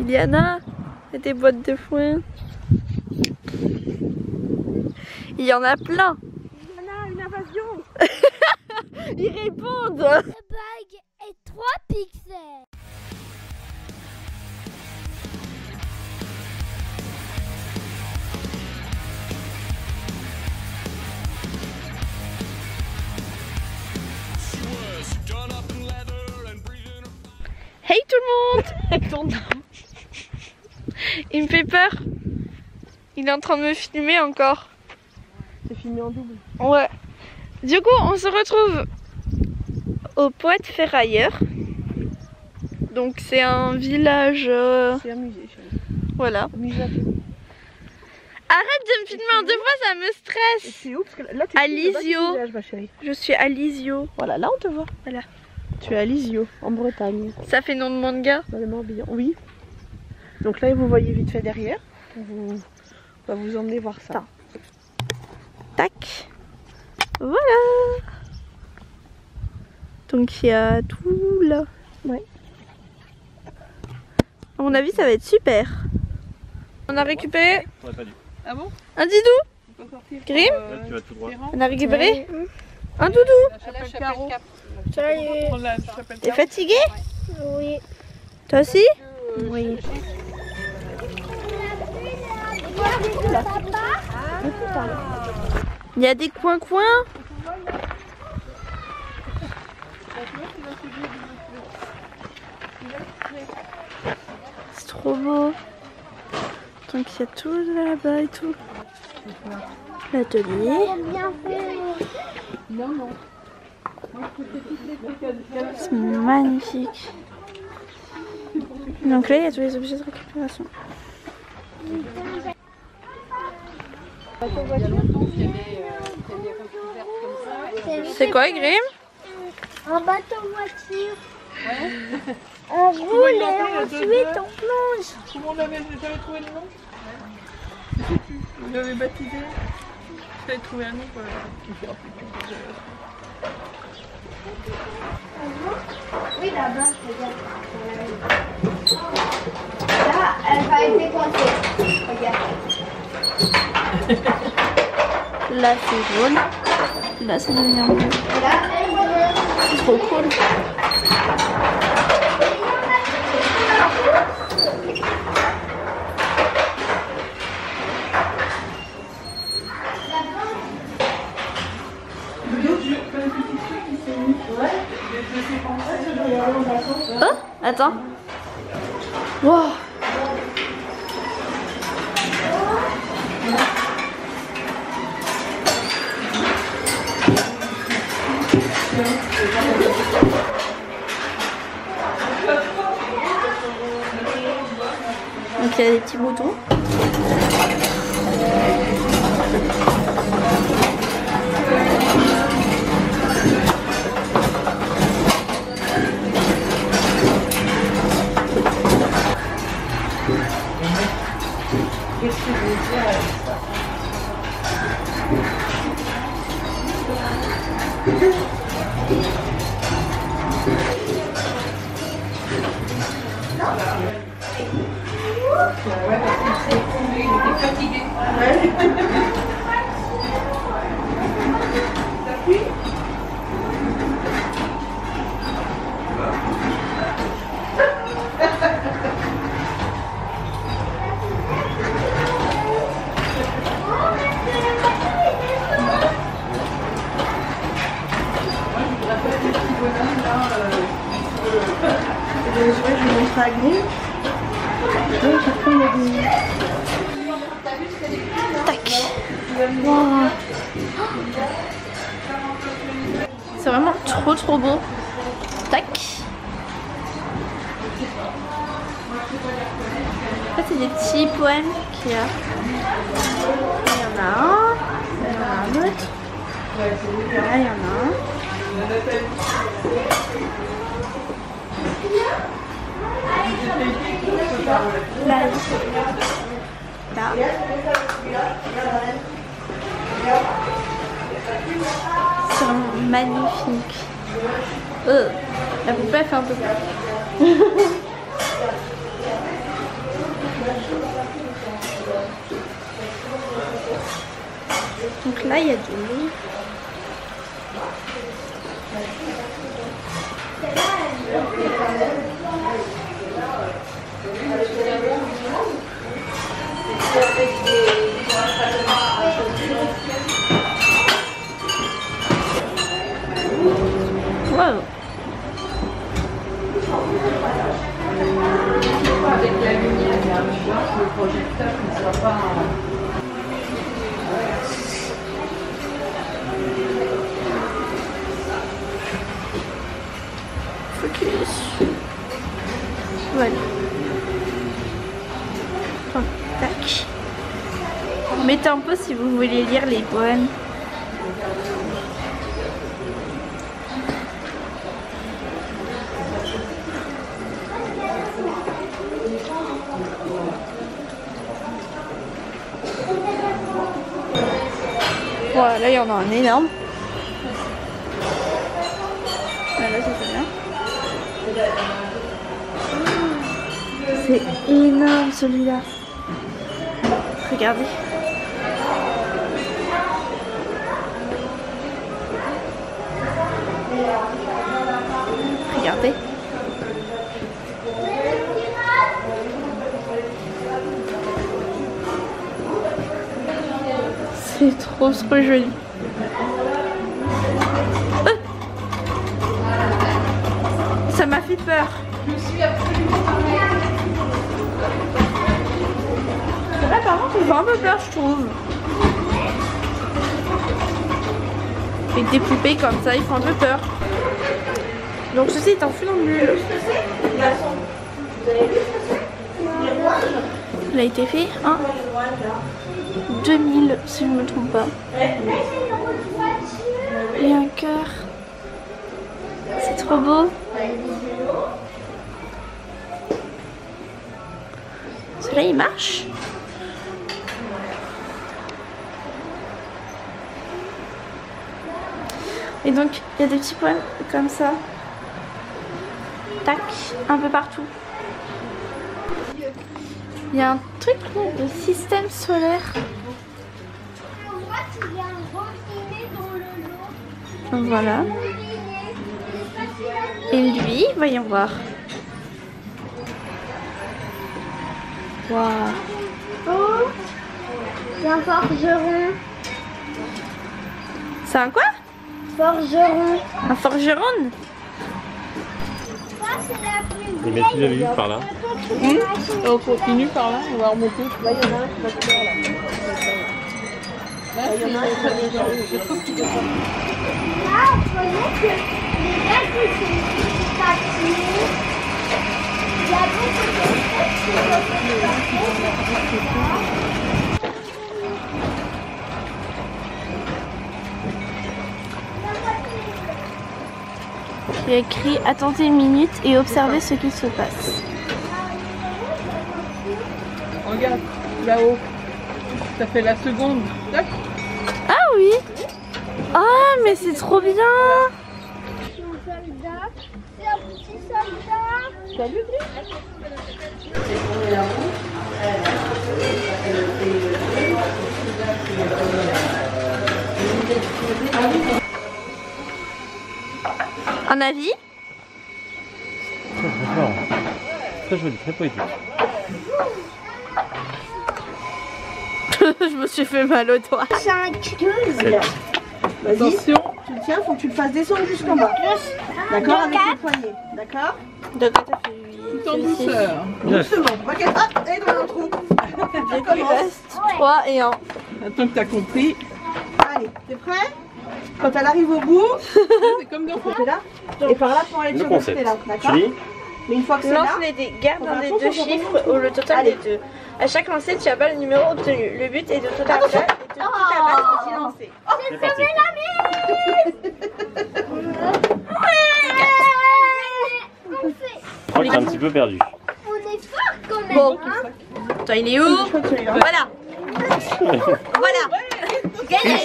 Iliana, c'est des boîtes de foin. Il y en a plein. Iliana, une invasion. Ils répondent. La bague est 3 pixels. Hey tout le monde. Il me fait peur. Il est en train de me filmer encore. C'est filmé en double. Ouais. Du coup, on se retrouve au Poète Ferrailleur. Donc c'est un village... C'est un musée. Voilà. Un musée. Arrête de me filmer en deux fois, ça me stresse. C'est où? Parce que là, à Lizio. Village, ma chérie. Je suis à Lizio. Voilà, là on te voit. Voilà. Tu es à Lizio, en Bretagne. Ça fait nom de manga? Dans le Morbihan, oui. Donc là, vous voyez vite fait derrière. On va vous emmener voir ça. Tac. Voilà. Donc il y a tout là. Ouais. À mon avis, ça va être super. On a récupéré. On a pas dû. Ah bon? Un didou. Grim. On a récupéré. Ouais. Un doudou. T'es fatigué? Oui. Toi aussi? Oui. Il y a des coins-coins. C'est trop beau. Donc il y a tout là-bas et tout. L'atelier. C'est magnifique. Donc là, il y a tous les objets de récupération. C'est quoi, Grim? Un bateau voiture. Ouais. On roule et ensuite on plonge. Comment on l'avait trouvé le nom? Je sais plus. Vous l'avez baptisé? Je vais trouver un nom pour le... Oui, là-bas, regarde. Là, elle va être décomptée. Regarde. Là, c'est jaune. Là, ça devient bleu. C'est trop cool. Oh, attends. Wow. Donc il y a des petits boutons. C'est vraiment trop beau. Tac. En fait, c'est des petits poèmes qu'il y a. Il y en a un. Il y en a un autre. Là, il y en a un. Là. Là. C'est vraiment magnifique. La poupée fait un peu peur. Là, il y a du monde. Wow. Avec la lumière, il y a un chance que le projecteur ne soit pas... Voilà. Enfin, tac. Mettez un peu si vous voulez lire les poèmes. Voilà, là il y en a un énorme. Voilà, c'est bien. C'est énorme celui-là. Regardez. Regardez. C'est trop trop joli. Ça m'a fait peur. Je suis absolument pas... Là par contre il fait un peu peur je trouve. Et des poupées comme ça, ils font un peu peur. Donc ceci est un funambule. Il a été fait en 2000 si je ne me trompe pas. Et un cœur. C'est trop beau. Là, il marche. Et donc, il y a des petits poèmes comme ça. Tac, un peu partout. Il y a un truc là de système solaire. Donc voilà. Et lui, voyons voir. Waouh! Oh! C'est un forgeron! C'est un quoi? Forgeron! Un forgeron? Il met plus de vue par là. On continue par là, on va remonter. Là, il y en a un qui va te faire là. Là, il y en a un qui va te faire là. Je trouve qu'il doit faire là. Là, vous voyez que les gars qui sont partis. Il y a écrit « Attendez une minute et observez ce qui se passe ». Regarde, là-haut, ça fait la seconde. Ah oui. Ah oh, mais c'est trop bien. Salut un avis? Très fort. Très joli, très poétique. Je me suis fait mal au doigt. 5, 12. Attention, tu le tiens, faut que tu le fasses descendre jusqu'en bas. D'accord, avec le poignet. D'accord. Donc là, t'as fait 8. Tout en douceur. Doucement. Ok, hop, et dans le trou. Il reste 3 et 1. Attends que t'as compris. Allez, t'es prêt? Quand elle arrive au bout, c'est comme dans le là. Et par là, pour aller sur le côté là. D'accord. Mais une fois que c'est là, garde un des deux chiffres ou le total des deux. À chaque lancée, tu abats le numéro obtenu. Le but est de tout abattre et de tout abattre aussi lancé. J'ai sauvé la mise. Je crois que t'es un petit peu perdu. On est fort quand même. Bon, hein. Toi, il est où? Voilà. Voilà. Gagné.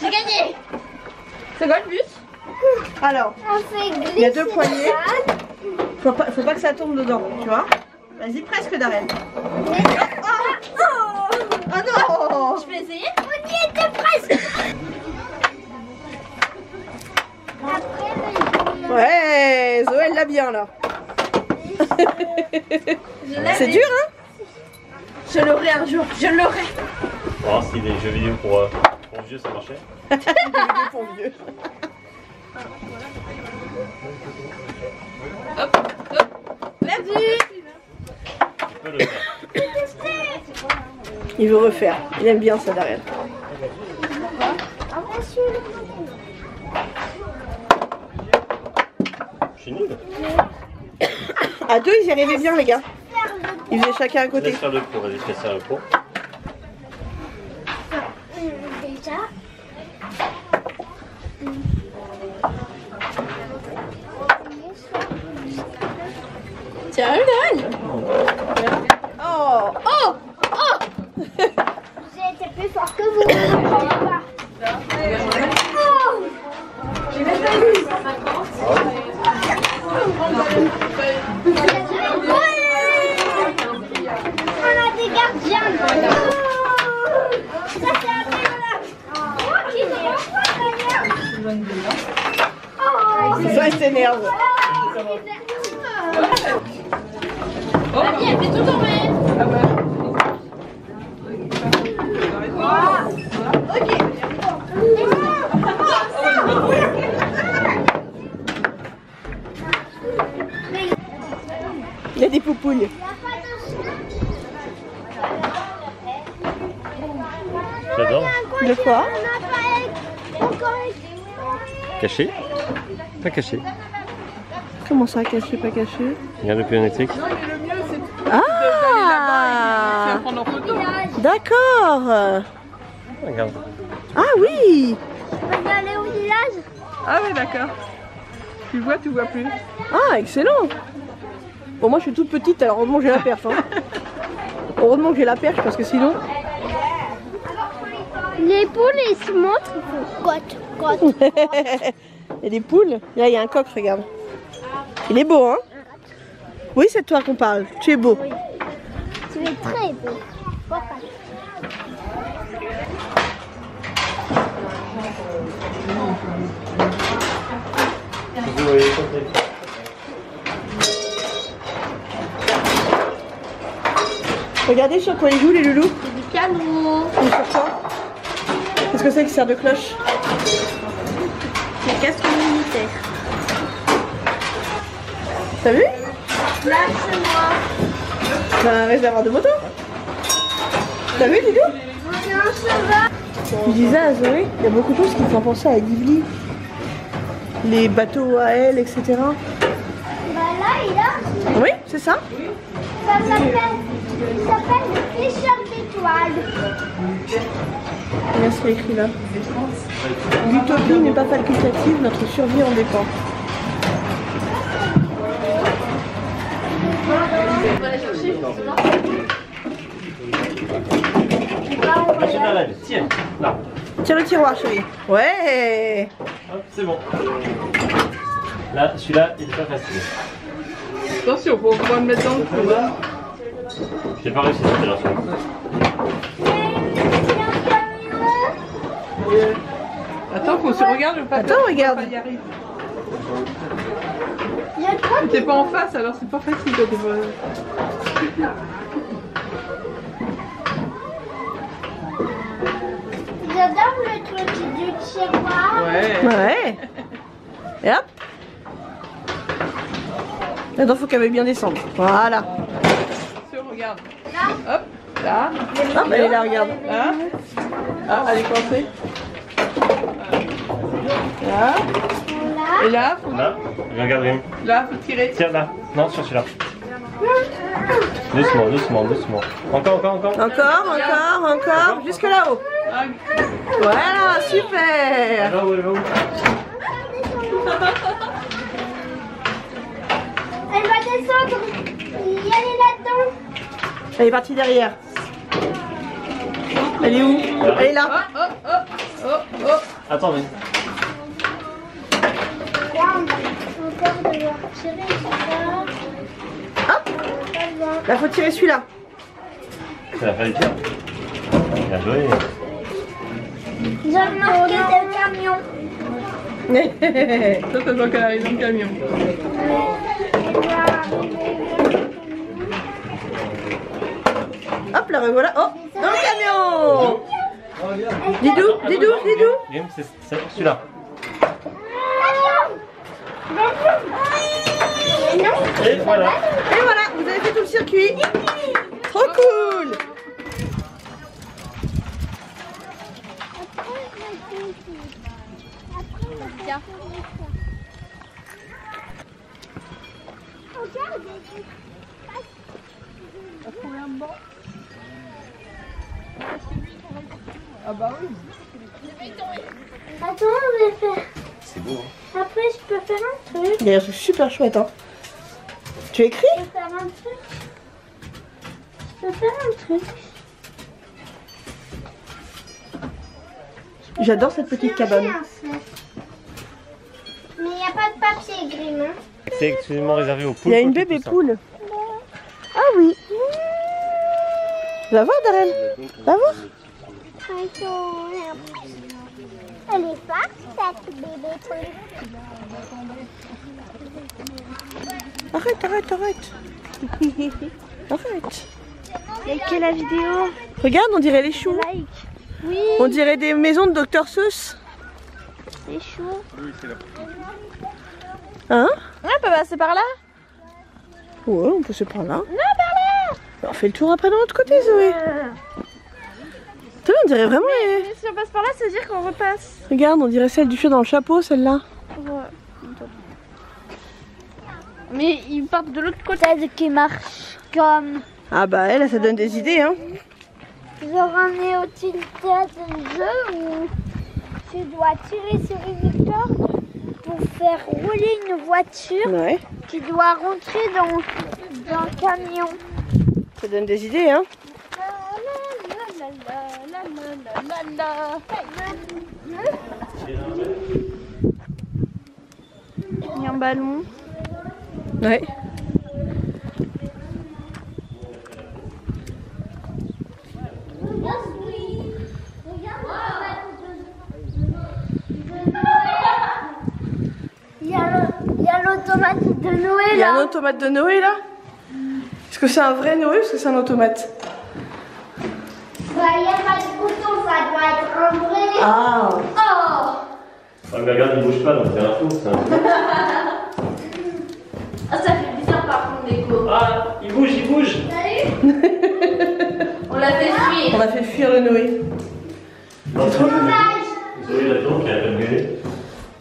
J'ai gagné. C'est quoi le but? Alors, il y a deux poignées. Faut pas que ça tombe dedans, tu vois. Vas-y, presque, Darren. Oh, oh, oh non. Je peux essayer? On y était presque. Après, ouais, Zoé, elle l'a bien là. C'est dur, hein? Je l'aurai un jour, je l'aurai. Oh, si les jeux vidéo pour vieux, ça marchait. Des jeux vidéo pour vieux. Hop, hop, perdu. Il veut refaire, il aime bien ça derrière. Je suis nul. À deux, ils y arrivaient bien, les gars. Ils faisaient chacun à côté. Laisse faire le pot, vas-y, fais ça le pot. Déjà. Tiens, une dalle. Oh, oh, oh. J'ai été plus fort que vous. Oh. J'ai même pas eu. Zoé s'énerve. Mamie, elle fait tout tomber. Ah ouais. Ok. Il y a des poupouilles. J'adore. De quoi? Caché? Pas caché. Comment ça, caché, pas caché? Regarde le pion électrique. Ah! D'accord! Regarde. Ah oui! On est allé au village? Ah oui, d'accord. Tu vois plus. Ah, excellent! Bon, moi je suis toute petite, alors heureusement que j'ai la perche. Hein. Heureusement que j'ai la perche parce que sinon. Les poules, ils se montrent. Cote, cote. Il y a des poules. Là, il y a un coq, regarde. Il est beau, hein? Oui, c'est de toi qu'on parle. Tu es beau. Oui. Tu es très beau. Papa. Regardez sur quoi ils jouent, les loulous. C'est du canon. Qu'est-ce que c'est qui sert de cloche? Les casques militaires. T'as vu? Là, c'est moi. T'as un réservoir de moto? T'as vu, Lizio? C'est un cheval. Je disais à Zoé, il y a beaucoup de choses qui me font penser à Ghibli. Les bateaux à ailes, etc. Bah là, il a... Oui, c'est ça. Ça s'appelle le Fichier d'étoiles. Regarde ce qu'il écrit là. L'utopie n'est pas facultative, notre survie en dépend. Tiens, tiens le tiroir, chérie. Ouais. C'est bon. Là, celui-là, il est pas facile. Attention, faut pouvoir le mettre dans le trou. J'ai pas réussi à sortir. Attends, faut se regarder. Attends, regarde. T'es pas en face, alors c'est pas facile de voir. J'adore le truc du tiroir. Ouais. Ouais. Et hop. Attends, faut qu'elle veuille bien descendre. Voilà. Regarde. Là. Hop. Là. Hop, elle est là, regarde. Hein? Ah, elle est coincée. Là. Et là, faut... Là, regarde, Rim. Là, faut tirer. Tiens, là. Non, sur celui-là. Doucement, doucement, doucement. Encore, encore, encore. Encore, encore, encore. Jusque là-haut. Voilà, super. Là-haut, là-haut. Elle va descendre. Il y a les là-dedans. Elle est partie derrière. Elle est où? Elle est là. Oh, oh, oh, oh, oh. Attends, mais... Hop! Là, faut tirer celui-là. Ça va faire du tir. Bien joué. J'ai marqué le camion. Ça, c'est toi qui as raison, le camion. Hop, la revoilà. Oh, dans le camion. Didou, Didou, Didou. C'est celui-là. Et voilà. Et voilà, vous avez fait tout le circuit. Trop cool. Ah bah oui. Attends, on va faire. C'est beau, hein. Après, je peux faire un truc. D'ailleurs, c'est super chouette, hein. Tu écris? Je peux faire un truc. Je peux faire un truc. J'adore cette petite cabane. Mais il n'y a pas de papier gris, hein. C'est exclusivement réservé aux poules. Il y a une bébé poule. Ah oui. Va voir, Darren. Va voir. Elle est forte, cette bébé poule. Arrête, arrête, arrête. Arrête. Likez la vidéo. Regarde, on dirait les choux. Like. Oui. On dirait des maisons de Dr. Seuss. Les choux. Oui, c'est là. Hein? Ah, papa, c'est par là? Ouais, on peut se prendre là. Non, par là! On fait le tour après de l'autre côté, Zoé. On dirait vraiment. Mais si on passe par là, ça veut dire qu'on repasse. Regarde, on dirait celle du chien dans le chapeau, celle-là. Ouais. Mais ils partent de l'autre côté. Celle qui marche comme. Ah bah elle, ça donne des idées, hein. Genre on est au tilted jeu où tu dois tirer sur une corde pour faire rouler une voiture. Ouais. Tu dois rentrer dans le camion. Ça donne des idées, hein. Il y a un ballon. Ouais. Il y a l'automate de Noé là. Il y a un automate de Noé là. Est-ce que c'est un vrai Noé ou est-ce que c'est un automate? Il n'y a pas de couteau, ça doit être un vrai. Ah. Oh, mais regarde, il ne bouge pas, donc c'est un fou. Ah, ça fait bizarre par contre, l'écho. Ah, il bouge, il bouge. Salut. On l'a fait fuir. On a fait fuir le Noé. C'est trop dommage. Zoé là-dedans qui a un gueulé.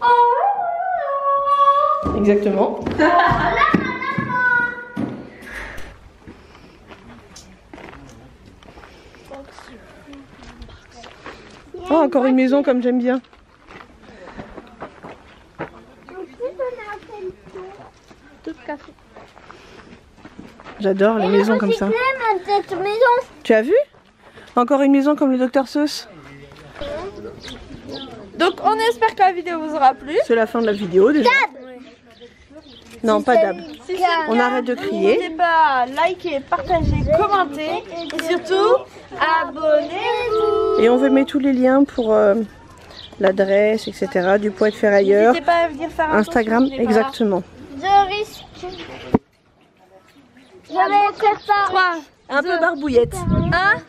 Oh. Exactement. Oh, encore une maison comme j'aime bien. J'adore les maisons comme ça. Tu as vu? Encore une maison comme le Dr. Seuss. Donc on espère que la vidéo vous aura plu. C'est la fin de la vidéo déjà. Non, pas d'ab. On arrête de crier. N'hésitez pas à liker, partager, commenter et surtout abonnez-vous. Et on vous met tous les liens pour l'adresse, etc. du Poète Ferrailleur. N'hésitez pas à venir faire un Instagram, exactement. Je risque. Je vais faire ça. Un peu barbouillette. Hein?